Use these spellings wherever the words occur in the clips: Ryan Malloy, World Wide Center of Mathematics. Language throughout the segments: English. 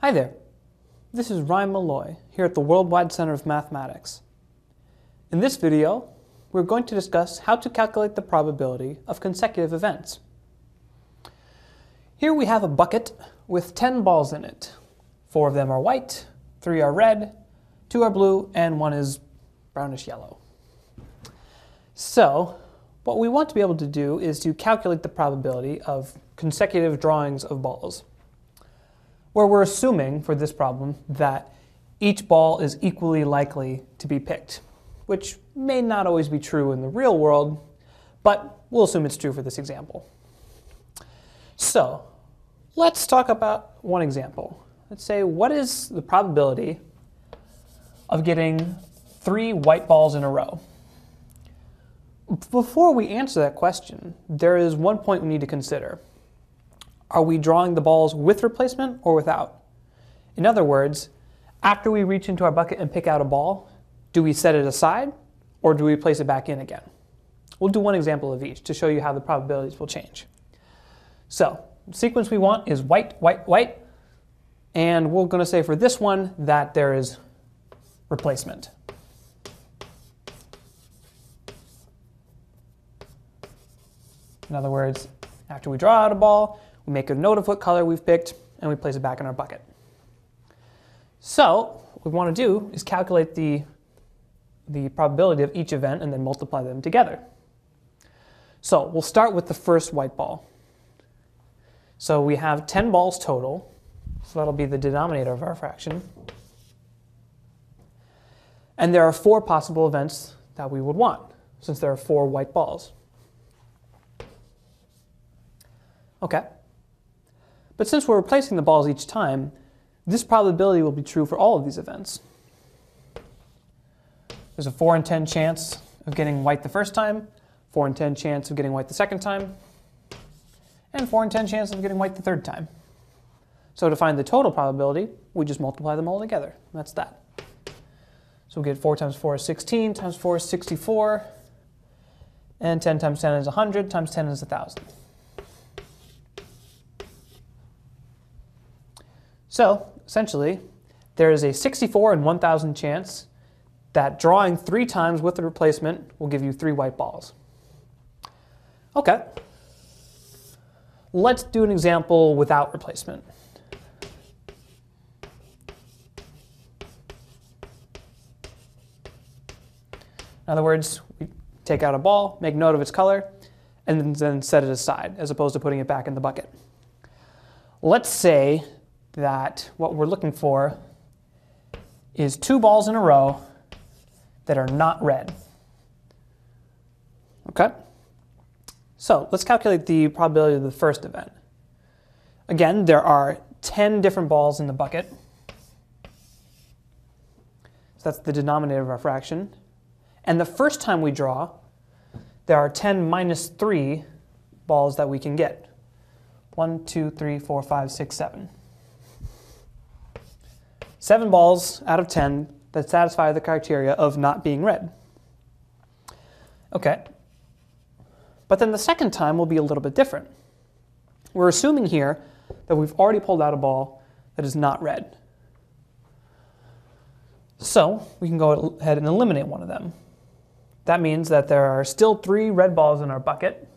Hi there, this is Ryan Malloy here at the World Wide Center of Mathematics. In this video, we're going to discuss how to calculate the probability of consecutive events. Here we have a bucket with 10 balls in it. 4 of them are white, 3 are red, 2 are blue, and 1 is brownish yellow. So, what we want to be able to do is to calculate the probability of consecutive drawings of balls, where we're assuming for this problem that each ball is equally likely to be picked, which may not always be true in the real world, but we'll assume it's true for this example. So let's talk about one example. Let's say, what is the probability of getting 3 white balls in a row? Before we answer that question, there is one point we need to consider. Are we drawing the balls with replacement or without? In other words, after we reach into our bucket and pick out a ball, do we set it aside or do we place it back in again? We'll do one example of each to show you how the probabilities will change. So, the sequence we want is white, white, white, and we're going to say for this one that there is replacement. In other words, after we draw out a ball, we make a note of what color we've picked, and we place it back in our bucket. So what we want to do is calculate the probability of each event and then multiply them together. So we'll start with the first white ball. So we have 10 balls total, so that'll be the denominator of our fraction. And there are 4 possible events that we would want, since there are 4 white balls. Okay. But since we're replacing the balls each time, this probability will be true for all of these events. There's a 4 in 10 chance of getting white the first time, 4 in 10 chance of getting white the second time, and 4 in 10 chance of getting white the third time. So to find the total probability, we just multiply them all together. That's that. So we get 4 times 4 is 16, times 4 is 64, and 10 times 10 is 100, times 10 is 1,000. So, essentially, there is a 64 in 1,000 chance that drawing 3 times with a replacement will give you 3 white balls. Okay, let's do an example without replacement. In other words, we take out a ball, make note of its color, and then set it aside, as opposed to putting it back in the bucket. Let's say that what we're looking for is 2 balls in a row that are not red. Okay? So let's calculate the probability of the first event. Again, there are 10 different balls in the bucket. So that's the denominator of our fraction. And the first time we draw, there are 10 minus 3 balls that we can get. 1, 2, 3, 4, 5, 6, 7. 7 balls out of 10 that satisfy the criteria of not being red. Okay, but then the second time will be a little bit different. We're assuming here that we've already pulled out a ball that is not red. So we can go ahead and eliminate one of them. That means that there are still 3 red balls in our bucket,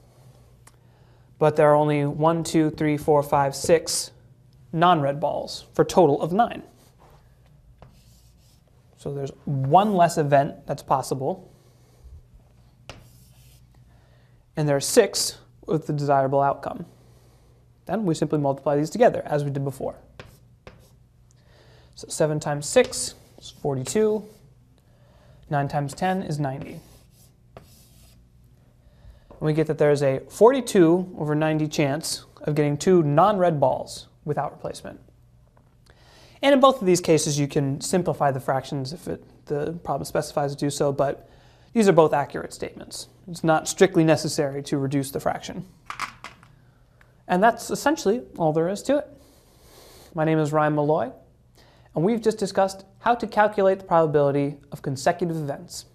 but there are only 1, 2, 3, 4, 5, 6 non-red balls for a total of 9. So there's one less event that's possible, and there are 6 with the desirable outcome. Then we simply multiply these together, as we did before. So 7 times 6 is 42, 9 times 10 is 90. And we get that there is a 42 over 90 chance of getting 2 non-red balls without replacement. And in both of these cases, you can simplify the fractions if the problem specifies to do so, but these are both accurate statements. It's not strictly necessary to reduce the fraction. And that's essentially all there is to it. My name is Ryan Malloy, and we've just discussed how to calculate the probability of consecutive events.